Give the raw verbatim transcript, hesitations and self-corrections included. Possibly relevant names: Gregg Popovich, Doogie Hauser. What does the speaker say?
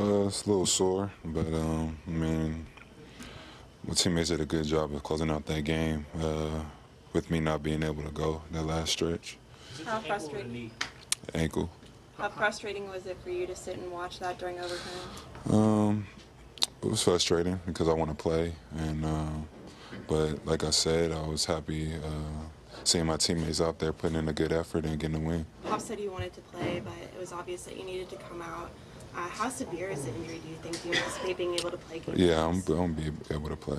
Uh, it's a little sore, but um, I mean, my teammates did a good job of closing out that game uh, with me not being able to go that last stretch. How frustrating? Ankle. How frustrating was it for you to sit and watch that during overtime? Um, it was frustrating because I want to play, and uh, but like I said, I was happy uh, seeing my teammates out there putting in a good effort and getting a win. Pop said you wanted to play, but it was obvious that you needed to come out. Uh, how severe is the injury, do you think? Do you anticipate being able to play? Games? Yeah, I'm, I'm be able to play.